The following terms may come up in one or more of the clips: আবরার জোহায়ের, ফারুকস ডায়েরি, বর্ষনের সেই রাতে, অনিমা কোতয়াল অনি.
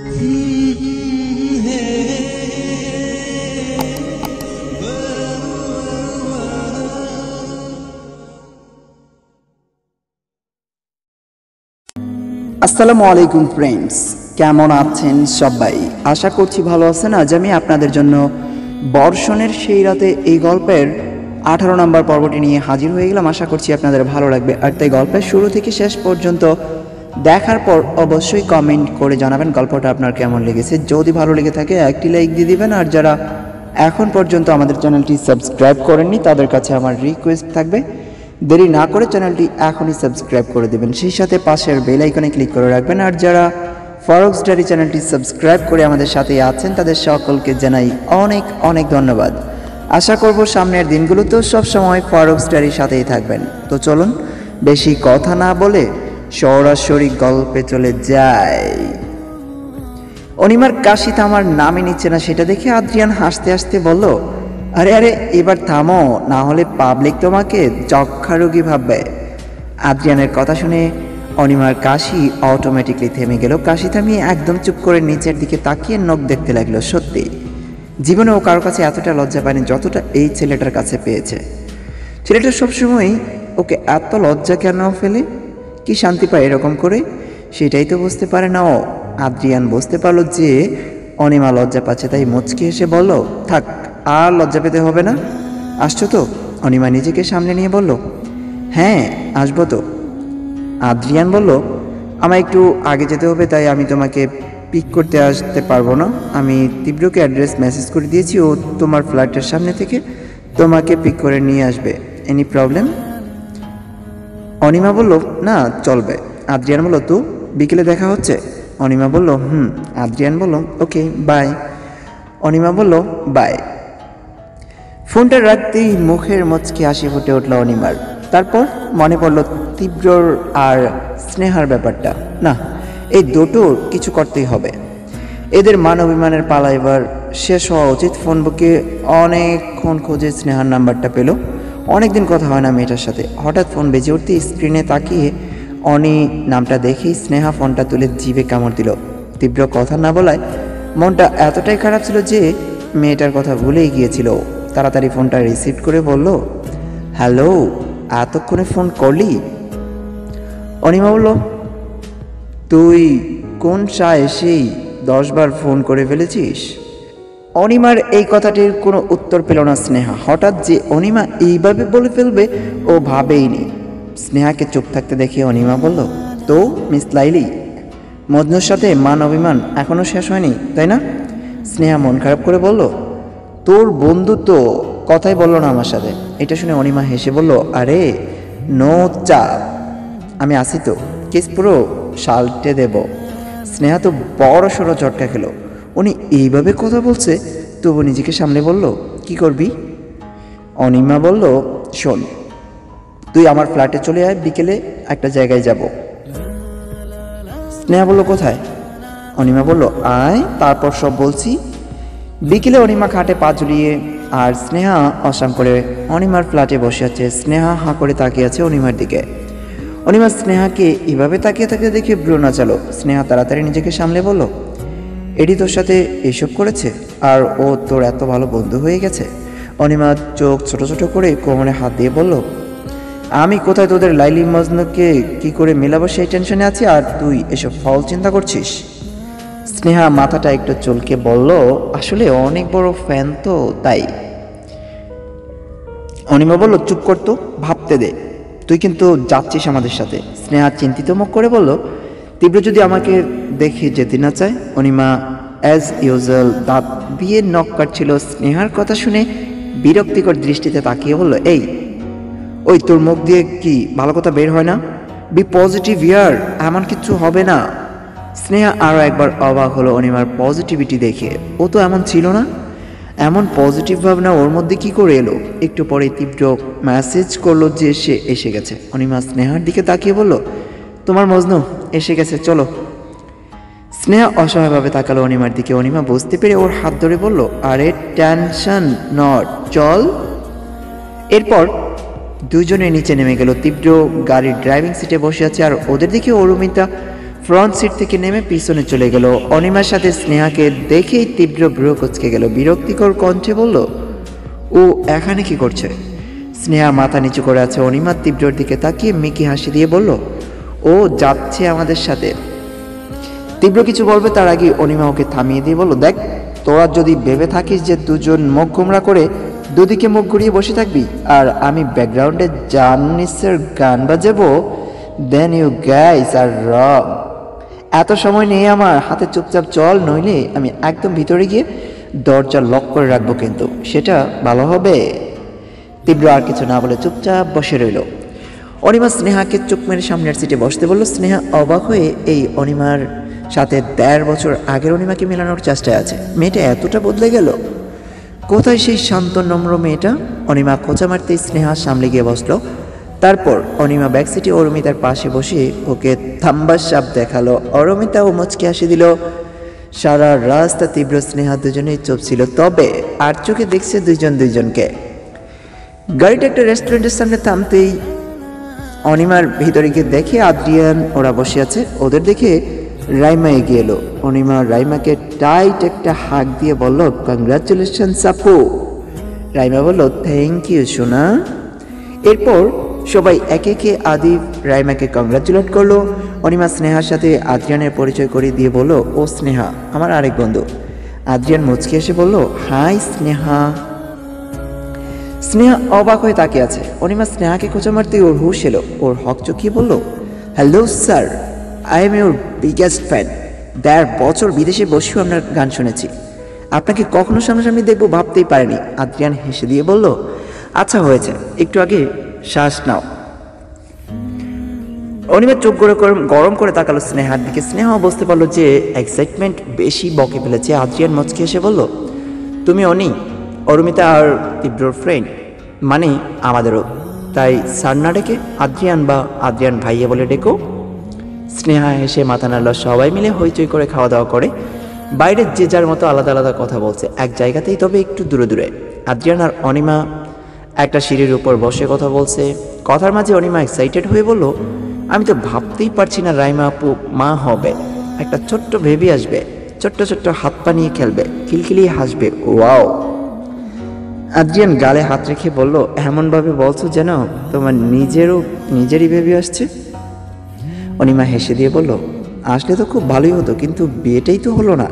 আসসালামু আলাইকুম फ्रेंड्स, কেমন আছেন সবাই? আশা করছি ভালো আছেন। আজ আমি আপনাদের জন্য বর্ষণের সেই রাতে এই গল্পের ১৮ নম্বর পর্বটি নিয়ে হাজির হয়ে গেলাম। আশা করছি আপনাদের ভালো লাগবে। আর তাই গল্পের শুরু থেকে শেষ পর্যন্ত দেখার পর অবশ্যই কমেন্ট করে জানাবেন গল্পটা আপনার কেমন লেগেছে। যদি ভালো লেগে থাকে একটি লাইক দিয়ে দিবেন। আর যারা এখন পর্যন্ত আমাদের চ্যানেলটি সাবস্ক্রাইব করেননি তাদের কাছে আমার রিকোয়েস্ট থাকবে, দেরি না করে চ্যানেলটি এখনই সাবস্ক্রাইব করে দেবেন, সেই সাথে পাশের বেল আইকনে ক্লিক করে রাখবেন। আর যারা ফারুকস ডায়েরি চ্যানেলটি সাবস্ক্রাইব করে আমাদের সাথে আছেন তাদের সকলকে জানাই অনেক অনেক ধন্যবাদ। আশা করব সামনের দিনগুলোতেও সবসময় ফারুকস ডায়েরির সাথেই থাকবেন। তো চলুন বেশি কথা না বলে সরাসরি গল্পে চলে যাই। অনিমার কাশি থামার নামই নিচ্ছে না, সেটা দেখে আদ্রিয়ান হাসতে হাসতে বলল, আরে আরে এবার থামো, না হলে পাবলিক তোমাকে যক্ষা রোগী ভাববে। আদ্রিয়ানের কথা শুনে অনিমার কাশি অটোমেটিকলি থেমে গেল। কাশি থামিয়ে একদম চুপ করে নিচের দিকে তাকিয়ে নখ দেখতে লাগলো। সত্যি জীবনে ও কারো কাছে এতটা লজ্জা পায়নি যতটা এই ছেলেটার কাছে পেয়েছে। ছেলেটা সবসময় ওকে এত লজ্জা কেন ফেলে, কি শান্তি পায় এরকম করে, সেটাই তো বুঝতে পারে না ও। আদ্রিয়ান বুঝতে পারলো যে অনিমা লজ্জা পাচ্ছে, তাই মুচকি হেসে বলল, থাক আর লজ্জা পেতে হবে না, আসছো তো? অনিমা নিজেকে সামনে নিয়ে বলল, হ্যাঁ আসবো তো। আদ্রিয়ান বলল, আমার একটু আগে যেতে হবে তাই আমি তোমাকে পিক করতে আসতে পারবো না। আমি তীব্রকে অ্যাড্রেস মেসেজ করে দিয়েছি, ও তোমার ফ্ল্যাটের সামনে থেকে তোমাকে পিক করে নিয়ে আসবে। Any problem? অনিমা বলল, না চলবে। আদ্রিয়ান বলল, তো বিকেলে দেখা হচ্ছে? অনিমা বলল, হুম। আদ্রিয়ান বলল, ওকে বাই। অনিমা বলল, বাই। ফোনটা রাখতেই মুখের মুচকি হাসি ফুটে উঠল অনিমার। তারপর মনে পড়ল তীব্রর আর স্নেহার ব্যাপারটা। না, এই দুটোর কিছু করতেই হবে। এদের মান অভিমানের পালা এবার শেষ হওয়া উচিত। ফোন বুকে অনেকক্ষণ খোঁজে স্নেহার নাম্বারটা পেল। অনেকদিন কথা হয় না মেয়েটার সাথে। হঠাৎ ফোন বেজে উঠতে স্ক্রিনে তাকিয়ে অনি নামটা দেখেই স্নেহা ফোনটা তুলে জিভে কামড় দিল। তীব্র কথা না বলায় মনটা এতটাই খারাপ ছিল যে মেয়েটার কথা ভুলেই গিয়েছিল। তাড়াতাড়ি ফোনটা রিসিভ করে বলল, হ্যালো, এতক্ষণে ফোন করলি? অনিমা বলল, তুই কোন চা এসেই 10 বার ফোন করে ফেলেছিস? অনিমার এই কথাটির কোনো উত্তর পেল না স্নেহা। হঠাৎ যে অনিমা এইভাবে বলে ফেলবে ও ভাবেইনি। স্নেহাকে চুপ থাকতে দেখে অনিমা বলল, তো মিস লাইলি, মজনুর সাথে মান অভিমান এখনও শেষ হয়নি তাই না? স্নেহা মন খারাপ করে বলল, তোর বন্ধু তো কথাই বললো না আমার সাথে। এটা শুনে অনিমা হেসে বলল, আরে নো চাপ, আমি আসি তো, কেস পুরো সালটে দেব। স্নেহা তো বড় সড়ো চটকা খেলো। উনি এইভাবে কথা বলছে, তবু নিজেকে সামলে বলল, কি করবি? অনিমা বলল, শোন, তুই আমার ফ্ল্যাটে চলে আয়, বিকেলে একটা জায়গায় যাব। স্নেহা বলল, কোথায়? অনিমা বলল, আয়, তারপর সব বলছি। বিকেলে অনিমা খাটে পা ঝুলিয়ে আর স্নেহা অসাম করে অনিমার ফ্ল্যাটে বসে আছে। স্নেহা হাঁ করে তাকিয়ে আছে অনিমার দিকে। অনিমা স্নেহাকে এভাবে তাকিয়ে তাকিয়ে দেখে ভ্রু নাচালো। স্নেহা তাড়াতাড়ি নিজেকে সামলে বলল, এটি তোর সাথে এসব করেছে আর ও তোর এত ভালো বন্ধু হয়ে গেছে? অনিমা চোখ ছোট ছোট করে কোমরে হাত দিয়ে বলল, আমি কোথায় তোদের লাইলি মজনুকে কি করে মেলাবো সেই টেনশনে আছি, আর তুই এসব ফাউল চিন্তা করছিস? স্নেহা মাথাটা একটু চুলকে বলল, আসলে অনেক বড় ফ্যান তো তাই। অনিমা বলল, চুপ কর তো, ভাবতে দে, তুই কিন্তু যাচ্ছিস আমাদের সাথে। স্নেহা চিন্তিত মুখ করে বলল, তীব্র যদি আমাকে দেখে যেতে না চায়? অনিমা অ্যাজ ইউজুয়াল দাঁত দিয়ে নখ কাটছিল। স্নেহার কথা শুনে বিরক্তিকর দৃষ্টিতে তাকিয়ে বলল, এই ওই তোর মুখ দিয়ে কি ভালো কথা বের হয় না? বি পজিটিভ ইয়ার, এমন কিছু হবে না। স্নেহা আরও একবার অবাক হলো অনিমার পজিটিভিটি দেখে। ও তো এমন ছিল না। এমন পজিটিভ ভাবনা ওর মধ্যে কী করে এলো? একটু পরে তীব্র মেসেজ করলো যে সে এসে গেছে। অনিমা স্নেহার দিকে তাকিয়ে বলল, তোমার মজনু এসে গেছে, চলো। স্নেহা অসহায়ভাবে তাকালো অনিমার দিকে। অনিমা বুঝতে পেরে ওর হাত ধরে বলল, আরে টেনশন নট, চল। এরপর দুজনে নিচে নেমে গেল। তীব্র গাড়ির ড্রাইভিং সিটে বসে আছে আর ওদের দিকে অরুমিতা फ्रंट सीट থেকে নেমে পিছনে চলে গেল। অনিমার সাথে স্নেহাকে দেখেই তীব্র ভ্রু কুঁচকে গেল। বিরক্তিকর কণ্ঠে বলল, ও এখানে কি করছে? স্নেহা মাথা নিচু করে আছে। অনিমা তীব্রর দিকে তাকিয়ে মিকি হাসি দিয়ে বলল, ও যাচ্ছে আমাদের সাথে। তীব্র কিছু বলবে তার আগে অনিমা ওকে থামিয়ে দিয়ে বলল, দেখ তোরা যদি ভেবে থাকিস যে দুজন মুখ গোমরা করে দুদিকে মুখ ঘুরিয়ে বসে থাকবি আর আমি ব্যাকগ্রাউন্ডে জানিসের গান বাজাবো, দেন ইউ গাইস আর রং। এত সময় নেই আমার হাতে, চুপচাপ চল, নইলে আমি একদম ভিতরে গিয়ে দরজা লক করে রাখবো, কিন্তু সেটা ভালো হবে। তীব্র আর কিছু না বলে চুপচাপ বসে রইল। অনিমা স্নেহাকে চুপ মেরে সামনের সিটে বসতে বলল। স্নেহা অবাক হয়ে এই অনিমার সাথে ১.৫ বছর আগের অনিমাকে মেলানোর চেষ্টায় আছে। মেয়েটা এতটা বদলে গেল, কোথায় সেই শান্ত নম্র মেয়েটা? অনিমা খোঁচা মারতেই স্নেহা সামনে গিয়ে বসলো। তারপর অনিমা ব্যাক সিটে অরুমিতার পাশে বসে ওকে থাম্বার সাপ দেখালো। অরুমিতা ও মুচকে হাসি দিল। সারা রাস্তা তীব্র স্নেহা দুজনেই চুপ ছিল, তবে আর চোখে দেখছে দুজনকে। গাড়িটা একটা রেস্টুরেন্টের সামনে থামতেই অনিমার ভিতরে গিয়ে দেখে আদ্রিয়ান ওরা বসে আছে। ওদের দেখে রাইমা এগিয়ে এলো। অনিমা রাইমাকে টাইট একটা হাঁক দিয়ে বলল, কংগ্রাচুলেশন আপু। রাইমা বলল, থ্যাংক ইউ সোনা। এরপর সবাই একে একে আদিব রাইমাকে কংগ্রাচুলেট করলো। অনিমা স্নেহার সাথে আদ্রিয়ানের পরিচয় করিয়ে দিয়ে বলল, ও স্নেহা আমার আরেক বন্ধু। আদ্রিয়ান মুচকি এসে বলল, হাই স্নেহা। স্নেহা অবাক হয়ে তাকিয়ে আছে। অনিমা স্নেহাকে খোঁচা মারতেই ওর হুশ এলো। ওর হক চকিয়ে বলল, hello sir, I am your biggest fan. ১.5 বছর বিদেশে বসেও আপনার গান শুনেছি, আপনাকে কখনো সামনাসামনি দেখবো ভাবতেই পারিনি। আদ্রিয়ান হেসে দিয়ে বলল, আচ্ছা হয়েছে, একটু আগে শ্বাস নাও। অনিমা চোখ গরম করে তাকালো স্নেহার দিকে। স্নেহা বুঝতে পারলো যে এক্সাইটমেন্ট বেশি বকে ফেলেছে। আদ্রিয়ান মুচকি হেসে বলল, তুমি অনি অরুমিতা আর তীব্রর ফ্রেন্ড, মানে আমাদেরও, তাই স্যার না ডেকে আদ্রিয়ান বা আদ্রিয়ান ভাইয়া বলে ডেকো। স্নেহা হেসে মাথা নাড়ল। সবাই মিলে হইচই করে খাওয়া দাওয়া করে। বাইরে যে যার মতো আলাদা আলাদা কথা বলছে, এক জায়গাতেই, তবে একটু দূরে। আদ্রিয়ান আর অনিমা একটা সিঁড়ির উপর বসে কথা বলছে। কথার মাঝে অনিমা এক্সাইটেড হয়ে বলল, আমি তো ভাবতেই পারছি না রাইমা আপু মা হবে। একটা ছোট্ট বেবি আসবে, ছোট্ট ছোট্ট হাত পা নিয়ে খেলবে, খিলখিলিয়ে হাসবে, ওয়াও। আদ্রিয়ান গালে হাত রেখে বলল, এমনভাবে বলছো যেন তোমার নিজেরই বেবি আসছে। অনিমা হেসে দিয়ে বলল, আসলে তো খুব ভালোই হতো, কিন্তু বিয়েটাই তো হলো না।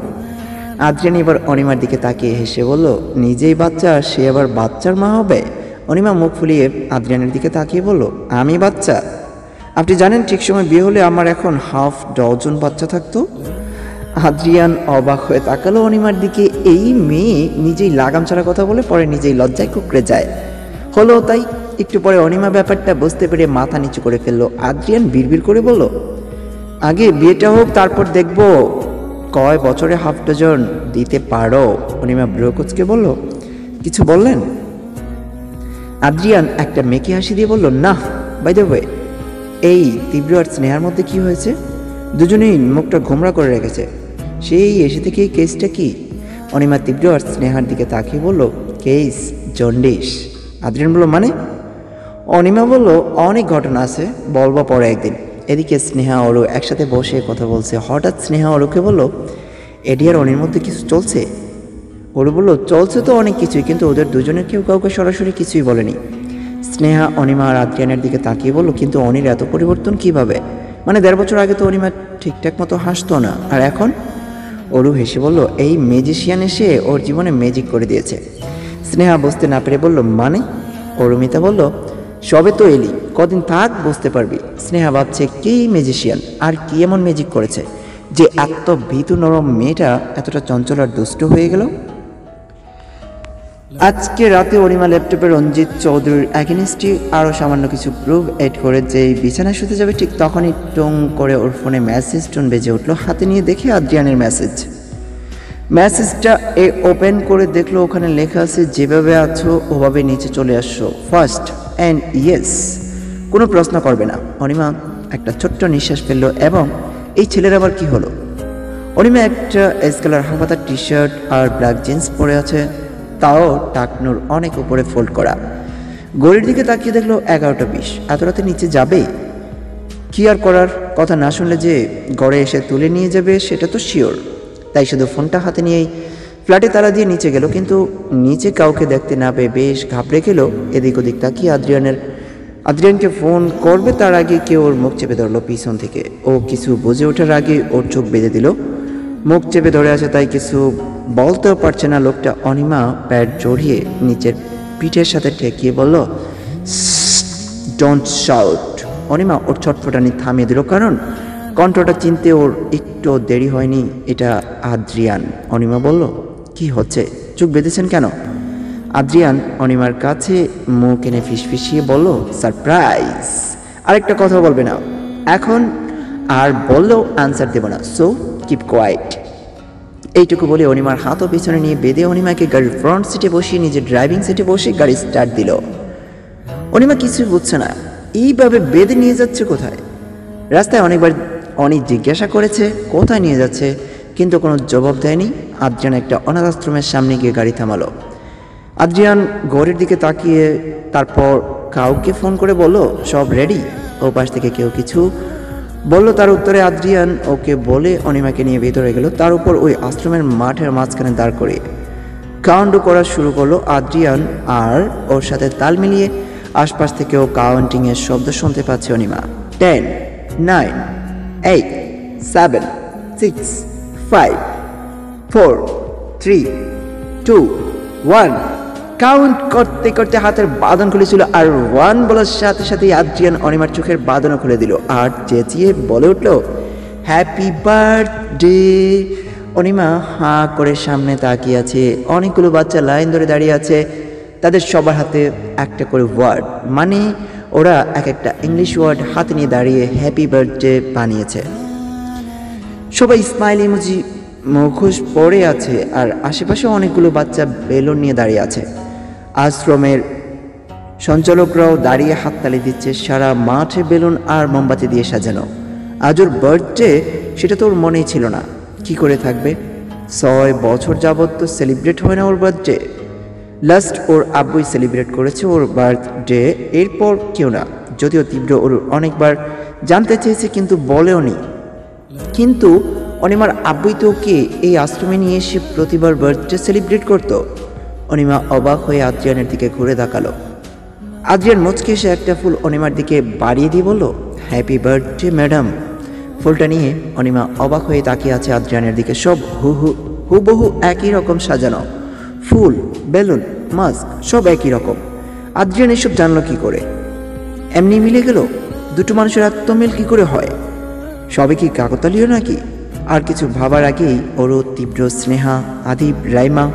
আদ্রিয়ান এবার অনিমার দিকে তাকিয়ে হেসে বলল, নিজেই বাচ্চা আর সে আবার বাচ্চার মা হবে? অনিমা মুখ ফুলিয়ে আদ্রিয়ানের দিকে তাকিয়ে বলল, আমি বাচ্চা? আপনি জানেন ঠিক সময় বিয়ে হলে আমার এখন 6.5 ডজন বাচ্চা থাকতো। আদ্রিয়ান অবাক হয়ে তাকালো অনিমার দিকে। এই মেয়ে নিজেই লাগাম ছাড়া কথা বলে, পরে নিজেই লজ্জায় কুঁকড়ে যায়। হলো তাই। একটু পরে অনিমা ব্যাপারটা বুঝতে পেরে মাথা নিচু করে ফেললো। আদ্রিয়ান বিড়বিড় করে বলল, আগে বিয়েটা হোক, তারপর দেখব কয় বছরে 1/2 ডজন দিতে পারো। অনিমা ব্রোকোচকে বলল, কিছু বললেন? আদ্রিয়ান একটা মেকি হাসি দিয়ে বলল, না। বাই দ্য ওয়ে, এই তীব্র আর স্নেহার মধ্যে কি হয়েছে? দুজনেই মুখটা ঘোমরা করে রেখেছে সেই এসে থেকে। এই কেসটা কি? অনিমা তীব্র আর স্নেহার দিকে তাকিয়ে বলল, কেস জন্ডিস। আদ্রিয়ান বলল, মানে? অনিমা বলল, অনেক ঘটনা আছে, বলবো পরে একদিন। এদিকে স্নেহা অরু একসাথে বসে কথা বলছে। হঠাৎ স্নেহা অরুকে বলল, এডিয়ার অনির মধ্যে কিছু চলছে? অরু বলল, চলছে তো অনেক কিছুই, কিন্তু ওদের দুজনের কেউ কাউকে সরাসরি কিছুই বলেনি। স্নেহা অনিমা আর আদ্রিয়ানের দিকে তাকিয়ে বলল, কিন্তু অনির এত পরিবর্তন কিভাবে? মানে ১.5 বছর আগে তো অনিমা ঠিকঠাক মতো হাসতো না, আর এখন? অরু হেসে বলল, এই ম্যাজিশিয়ান এসে ওর জীবনে ম্যাজিক করে দিয়েছে। স্নেহা বুঝতে না পেরে বলল, মানে? অরুমিতা বলল, সবে তো এলি, কদিন থাক বুঝতে পারবি। স্নেহা ভাবছে, কি ম্যাজিশিয়ান আর কি এমন ম্যাজিক করেছে যে এত ভীতু নরম মেয়েটা এতটা চঞ্চল আর দুষ্ট হয়ে গেল। আজকে রাতে অনিমা ল্যাপটপে রঞ্জিত চৌধুরীর অ্যাগেনিস্টে আরও সামান্য কিছু প্রুফ এড করে যেই বিছানা শুতে যাবে, ঠিক তখনই টং করে ওর ফোনে মেসেজ টোন বেজে উঠলো। হাতে নিয়ে দেখে আদ্রিয়ানের মেসেজটা ওপেন করে দেখলো, ওখানে লেখা আছে, যেভাবে আছো ওভাবে নিচে চলে আসছো, ফার্স্ট অ্যান্ড ইয়েস, কোনো প্রশ্ন করবে না। অনিমা একটা ছোট্ট নিঃশ্বাস ফেললো, এবং এই ছেলের আবার কি হলো? অনিমা একটা স্কেলার হাফাতা টি শার্ট আর ব্ল্যাক জিন্স পরে আছে, তাও টাকনুর অনেক উপরে ফোল্ড করা। ঘড়ির দিকে তাকিয়ে দেখলো 11:20। এত রাতে নিচে যাবে? কি আর করার, কথা না শুনলে যে ঘরে এসে তুলে নিয়ে যাবে সেটা তো শিওর। তাই শুধু ফোনটা হাতে নিয়েই ফ্ল্যাটে তালা দিয়ে নিচে গেল, কিন্তু নিচে কাউকে দেখতে না পেয়ে বেশ ঘাবড়ে গেল। এদিক ওদিক তাকিয়ে আদ্রিয়ানকে ফোন করবে তার আগে কেউ ওর মুখ চেপে ধরলো পিছন থেকে। ও কিছু বুঝে ওঠার আগে ওর চোখ বেঁধে দিল। মুখ চেপে ধরে আছে, তাই কিছু বলতেও পারছে না লোকটা। অনিমা প্যাড জড়িয়ে নিচের পিঠের সাথে ঠেকিয়ে বলল, ডোন্ট শাউট। অনিমা ওর ছটফটানি থামিয়ে দিল, কারণ কণ্ঠটা চিনতে ওর একটু দেরি হয়নি। এটা আদ্রিয়ান। অনিমা বলল, কি হচ্ছে, চোখ বেঁধেছেন কেন? আদ্রিয়ান অনিমার কাছে মুখ এনে ফিসফিসিয়ে বলল, সারপ্রাইজ। আরেকটা কথা বলবে না এখন, আর বললেও আনসার দেব না, সো কিপ কোয়াইট। এইটুকু বলে অনিমার হাতও পিছনে নিয়ে বেঁধে অনিমাকে গাড়ির ফ্রন্ট সিটে বসিয়ে নিজের ড্রাইভিং সিটে বসে গাড়ি স্টার্ট দিল। অনিমা কিছুই বুঝছে না, এইভাবে বেঁধে নিয়ে যাচ্ছে কোথায়। রাস্তায় অনেকবার অনেক জিজ্ঞাসা করেছে কোথায় নিয়ে যাচ্ছে, কিন্তু কোনো জবাব দেয়নি। আদ্রিয়ান একটা অনাথ আশ্রমের সামনে গিয়ে গাড়ি থামালো। আদ্রিয়ান ঘরের দিকে তাকিয়ে তারপর কাউকে ফোন করে বলল, সব রেডি। ও পাশ থেকে কেউ কিছু বললো, তার উত্তরে আদ্রিয়ান ওকে বলে অনিমাকে নিয়ে ভেতরে গেল। তার উপর ওই আশ্রমের মাঠের মাঝখানে দাঁড় করিয়ে কাউন্ট করা শুরু করলো আদ্রিয়ান, আর ওর সাথে তাল মিলিয়ে আশপাশ থেকেও কাউন্টিংয়ের শব্দ শুনতে পাচ্ছে অনিমা। 10, 9, 8, 7, 6, 5, 4, 3, 2, 1। কাউন্ট করতে করতে হাতের বাঁধন খুলেছিল, আর 1 বলার সাথে সাথেই আদ্রিয়ান অনিমার চোখের বাঁধনও খুলে দিল আর চেঁচিয়ে বলে উঠল, হ্যাপি বার্থডে। অনিমা হাঁ করে সামনে তাকিয়ে আছে। অনেকগুলো বাচ্চা লাইন ধরে দাঁড়িয়ে আছে, তাদের সবার হাতে একটা করে ওয়ার্ড, মানে ওরা এক একটা ইংলিশ ওয়ার্ড হাতে নিয়ে দাঁড়িয়ে হ্যাপি বার্থডে বানিয়েছে। সবাই স্মাইল ইমোজি মুখোশ পড়ে আছে, আর আশেপাশে অনেকগুলো বাচ্চা বেলুন নিয়ে দাঁড়িয়ে আছে। আশ্রমের সঞ্চালকরাও দাঁড়িয়ে হাততালি দিচ্ছে। সারা মাঠে বেলুন আর মোমবাতি দিয়ে সাজানো। আজ ওর বার্থডে সেটা তো ওর মনেই ছিল না, কি করে থাকবে? 6 বছর যাবৎ তো সেলিব্রেট হয় না ওর বার্থডে। লাস্ট ওর আব্বুই সেলিব্রেট করেছে ওর বার্থডে, এরপর কেউ না। যদিও তীব্র ওর অনেকবার জানতে চেয়েছে কিন্তু বলেও নি। কিন্তু অনিমার আব্বুই তো ওকে এই আশ্রমে নিয়ে এসে প্রতিবার বার্থডে সেলিব্রেট করত। অনিমা অবাক হয়ে আদ্রিয়ানের দিকে ঘুরে তাকালো। আদ্রিয়ান মুচকে এসে একটা ফুল অনিমার দিকে বাড়িয়ে দিয়ে বলল, হ্যাপি বার্থডে ম্যাডাম। ফুলটা নিয়ে অনিমা অবাক হয়ে তাকিয়ে আছে আদ্রিয়ানের দিকে। সব হুবহু একই রকম সাজানো, ফুল, বেলুন, মাস্ক, সব একই রকম। আদ্রিয়ান এসব জানলো কি করে? এমনি মিলে গেল? দুটো মানুষের আত্মমেল কি করে হয়? সবে কি কাকতালীয় নাকি? আর কিছু ভাবার আগেই ওরও তীব্র, স্নেহা, আদিব, রাইমা,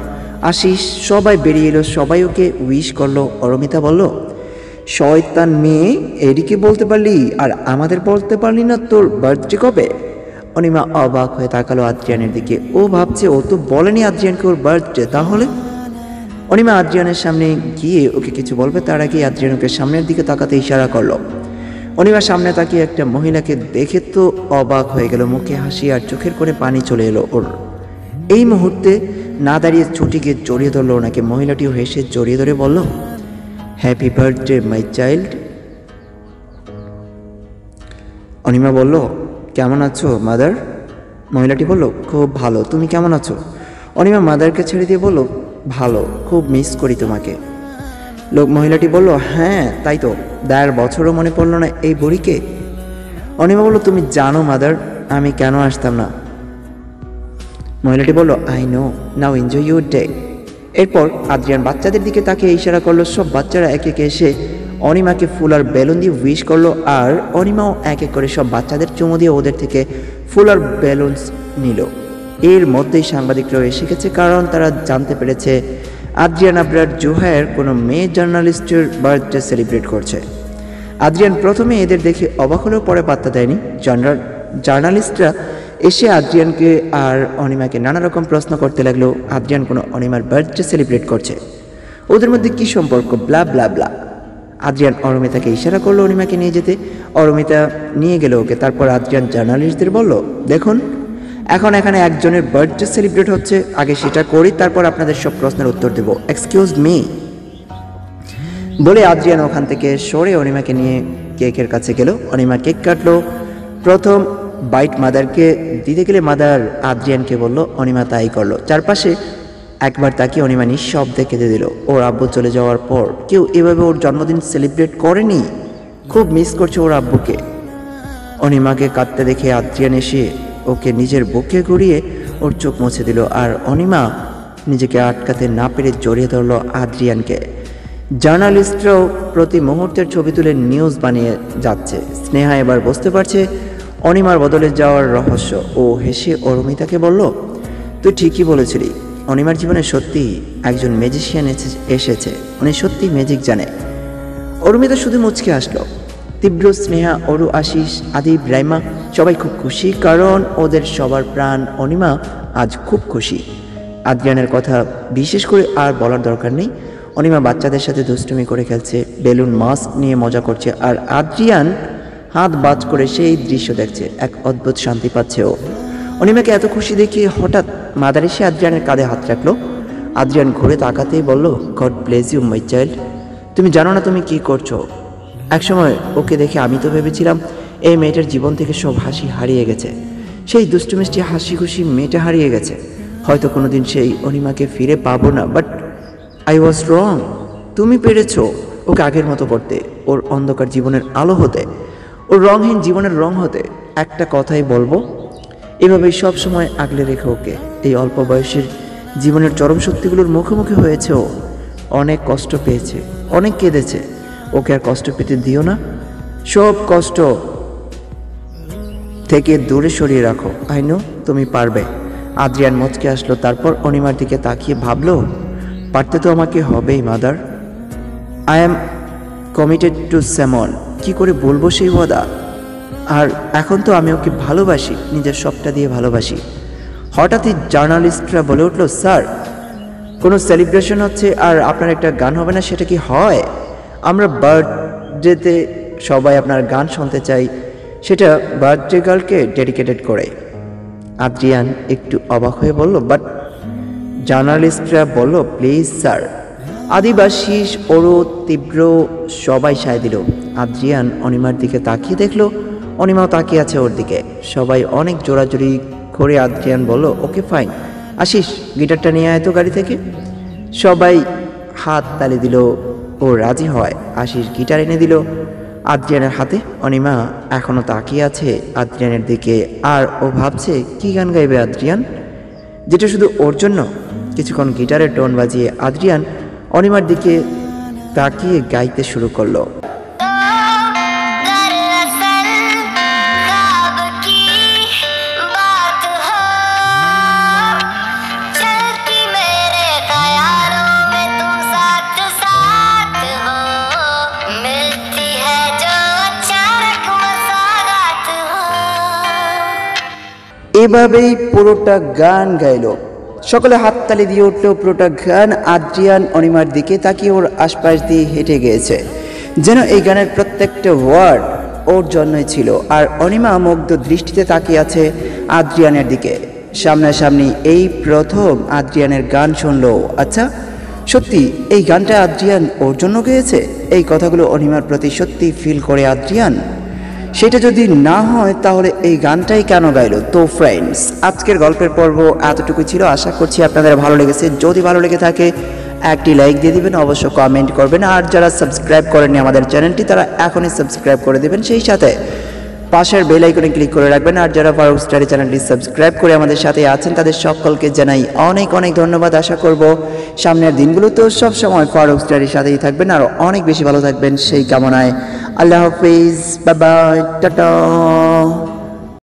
আশিস সবাই বেরিয়ে এলো। সবাই ওকে উইশ করলো। অরমিতা বলল, শয়তান মেয়ে, এদিকে বলতে পারলি আর আমাদের বলতে পারলি না তোর বার্থডে কবে? অনিমা অবাক হয়ে তাকালো আদ্রিয়ানের দিকে। ও ভাবছে ও তো বলেনি আদ্রিয়ানকে ওর বার্থডে। তাহলে অনিমা আদ্রিয়ানের সামনে গিয়ে ওকে কিছু বলবে তার আগে আদ্রিয়ান ওকে সামনের দিকে তাকাতে ইশারা করলো। অনিমা সামনে তাকিয়ে একটা মহিলাকে দেখে তো অবাক হয়ে গেল। মুখে হাসি আর চোখের কোণে পানি চলে এলো ওর। এই মুহূর্তে না দাঁড়িয়ে ছুটে গিয়ে জড়িয়ে ধরলো ওনাকে। মহিলাটিও হেসে জড়িয়ে ধরে বলল, happy birthday my child. Anima বলল, কেমন আছো মাদার? মহিলাটি বলল, খুব ভালো, তুমি কেমন আছো? অনিমা মাদারকে ছেড়ে দিয়ে বলল, ভালো, খুব মিস করি তোমাকে। মহিলাটি বলল, হ্যাঁ তাই তো, 10 বছরও মনে পড়লো না এই বুড়িকে। অনিমা বলল, তুমি জানো মাদার আমি কেন আসতাম না? মহিলাটি বলল, I know, now enjoy your day. এরপর আদ্রিয়ান বাচ্চাদের দিকে তাকে ইশারা করলো। সব বাচ্চারা একে একে এসে অনিমাকে ফুল আর বেলুন দিয়ে উইশ করলো, আর অনিমাও এক এক করে সব বাচ্চাদের চুমো দিয়ে ওদের থেকে ফুল আর বেলুন নিল। এর মধ্যেই সাংবাদিকরাও এসে গেছে, কারণ তারা জানতে পেরেছে আদ্রিয়ান আবরার জোহায়ের কোনো মেয়ে জার্নালিস্টের বার্থডে সেলিব্রেট করছে। আদ্রিয়ান প্রথমে এদের দেখে অবাক হলেও পরে পাত্তা দেয়নি। জার্নালিস্টরা এসে আদ্রিয়ানকে আর অনিমাকে নানা রকম প্রশ্ন করতে লাগলো। আদ্রিয়ান কোনো অনিমার বার্থডে সেলিব্রেট করছে, ওদের মধ্যে কী সম্পর্ক, ব্লা ব্লা ব্লা। আদ্রিয়ান অরমিতাকে ইশারা করলো অনিমাকে নিয়ে যেতে। অরমিতা নিয়ে গেল ওকে। তারপর আদ্রিয়ান জার্নালিস্টদের বলল, দেখুন এখন এখানে একজনের বার্থডে সেলিব্রেট হচ্ছে, আগে সেটা করি তারপর আপনাদের সব প্রশ্নের উত্তর দেব, এক্সকিউজ মি। বলে আদ্রিয়ান ওখান থেকে সরে অনিমাকে নিয়ে কেকের কাছে গেল। অনিমা কেক কাটলো। प्रथम बाइट मदार के दीते गले मदार आद्रियान के बोलो अनिमा ताई करलो चारपाशे एक बार ताकि अनिमा निःशब्द केंदे दिल और आब्बू चले जाओयार पर क्यों एभाबे और जन्मदिन सेलिब्रेट करेनी खूब मिस करछे ओर आब्बूके अनिमा के काटते देखे आद्रियान एसे ओके निजेर बुके घुरिए और चोख मुछे दिल और अनिमा निजेके आटकाते ना पेरे जड़िए धरल आद्रियान के জার্নালিস্টরাও প্রতি মুহূর্তের ছবি তুলে নিউজ বানিয়ে যাচ্ছে। স্নেহা এবার বুঝতে পারছে অনিমার বদলে যাওয়ার রহস্য ও হেসে অরুমিতাকে বলল, তুই ঠিকই বলেছিলি, অনিমার জীবনে সত্যি একজন ম্যাজিশিয়ান এসেছে, উনি সত্যি ম্যাজিক জানে। অরুমিতা শুধু মুচকে আসলো। তীব্র, স্নেহা, অরু, আশিস, আদিব, রাইমা সবাই খুব খুশি, কারণ ওদের সবার প্রাণ অনিমা আজ খুব খুশি। আদ্রিয়ানের কথা বিশেষ করে আর বলার দরকার নেই। অনিমা বাচ্চাদের সাথে দুষ্টুমি করে খেলছে, বেলুন মাস্ক নিয়ে মজা করছে, আর আদ্রিয়ান হাত বাজ করে সেই দৃশ্য দেখছে, এক অদ্ভুত শান্তি পাচ্ছে ও। অনিমাকে এত খুশি দেখে হঠাৎ মাদার এসে আদ্রিয়ানের কাঁধে হাত রাখলো। আদ্রিয়ান ঘুরে তাকাতেই বলল, God bless you my child, তুমি জানো না তুমি কি করছো। একসময় ওকে দেখে আমি তো ভেবেছিলাম এই মেয়েটার জীবন থেকে সব হাসি হারিয়ে গেছে, সেই দুষ্টুমিষ্টি হাসি খুশি মেয়েটা হারিয়ে গেছে, হয়তো কোনো দিন সেই অনিমাকে ফিরে পাবো না। But I was wrong. তুমি পেরেছো ওকে আগের মতো করতে, ওর অন্ধকার জীবনের আলো হতে, ওর রঙহীন জীবনের রং হতে। একটা কথাই বলবো, এভাবেই সবসময় আগলে রেখে ওকে। এই অল্প বয়সের জীবনের চরম সত্যিগুলোর মুখোমুখি হয়েছে ও, অনেক কষ্ট পেয়েছে, অনেক কেঁদেছে, ওকে আর কষ্ট পেতে দিও না, সব কষ্ট থেকে দূরে সরিয়ে রাখো, আই নো তুমি পারবে। আদ্রিয়ান মচকে আসলো, তারপর অনিমার দিকে তাকিয়ে ভাবলো, পারতে তো আমাকে হবেই mother, I am committed to salmon, কি করে বলবো সেই ওয়াদা। আর এখন তো আমি ওকে ভালোবাসি, নিজের সবটা দিয়ে ভালোবাসি। হঠাৎই জার্নালিস্টরা বলে উঠল, স্যার কোনো সেলিব্রেশন হচ্ছে আর আপনার একটা গান হবে না, সেটা কি হয়? আমরা বার্থডেতে সবাই আপনার গান শুনতে চাই, সেটা বার্থডে গার্লকে ডেডিকেটেড করে। আদ্রিয়ান একটু অবাক হয়ে বলল, বাট জার্নালিস্টরা বলল, প্লিজ স্যার। আদিবাসী, ওরও, তীব্র সবাই সায় দিল। আদ্রিয়ান অনিমার দিকে তাকিয়ে দেখলো অনিমাও তাকিয়ে আছে ওর দিকে। সবাই অনেক জোরাজুরি করে আদ্রিয়ান বলল, ওকে ফাইন, আশিস গিটারটা নিয়ে আয় তো গাড়ি থেকে। সবাই হাত তালি দিল, ও রাজি হয়। আশিস গিটার এনে দিল আদ্রিয়ানের হাতে। অনিমা এখনও তাকিয়ে আছে আদ্রিয়ানের দিকে, আর ও ভাবছে কী গান গাইবে আদ্রিয়ান, যেটা শুধু ওর জন্য। কিছুক্ষণ গিটারের টোন বাজিয়ে আদ্রিয়ান অনিমার দিকে তাকিয়ে গাইতে শুরু করলো। এভাবেই পুরোটা গান গাইল, সকলে হাততালি দিয়ে উঠল। পুরোটা গান আদ্রিয়ান অনিমার দিকে তাকিয়ে ওর আশপাশ দিয়ে হেঁটে গিয়েছে, যেন এই গানের প্রত্যেকটা ওয়ার্ড ওর জন্যই ছিল। আর অনিমা মুগ্ধ দৃষ্টিতে তাকিয়ে আছে আদ্রিয়ানের দিকে। সামনাসামনি এই প্রথম আদ্রিয়ানের গান শুনল। আচ্ছা, সত্যি এই গানটা আদ্রিয়ান ওর জন্য গেয়েছে? এই কথাগুলো অনিমার প্রতি সত্যি ফিল করে আদ্রিয়ান। সেটা যদি না হয় তাহলে এই গানটাই কেন গাইল? তো ফ্রেন্ডস, আজকের গল্পের পর্ব এতটুকু ছিল। আশা করছি আপনাদের ভালো লেগেছে। যদি ভালো লেগে থাকে একটি লাইক দিয়ে দেবেন, অবশ্য কমেন্ট করবেন। আর যারা সাবস্ক্রাইব করেননি আমাদের চ্যানেলটি, তারা এখনই সাবস্ক্রাইব করে দেবেন, সেই সাথে পাশের বেল আইকনে ক্লিক করে রাখবেন। আর যারা ফারুক স্টাডি চ্যানেলটি সাবস্ক্রাইব করে আমাদের সাথে আছেন, তাদের সকলকে জানাই অনেক অনেক ধন্যবাদ। আশা করব সামনের দিনগুলোতেও সবসময় ফারুক স্টাডির সাথেই থাকবেন, আরও অনেক বেশি ভালো থাকবেন সেই কামনায়। আল্লাহ হাফিজ, বাই বাই, টাটা।